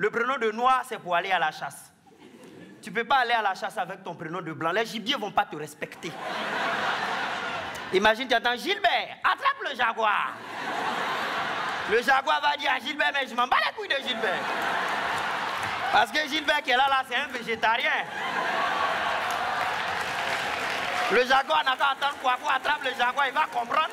Le prénom de noir, c'est pour aller à la chasse. Tu ne peux pas aller à la chasse avec ton prénom de blanc. Les gibiers ne vont pas te respecter. Imagine, tu attends Gilbert, attrape le jaguar. Le jaguar va dire à Gilbert, mais je m'en bats les couilles de Gilbert. Parce que Gilbert qui est là, c'est un végétarien. Le jaguar n'a qu'à attendre quoi, attrape le jaguar, il va comprendre.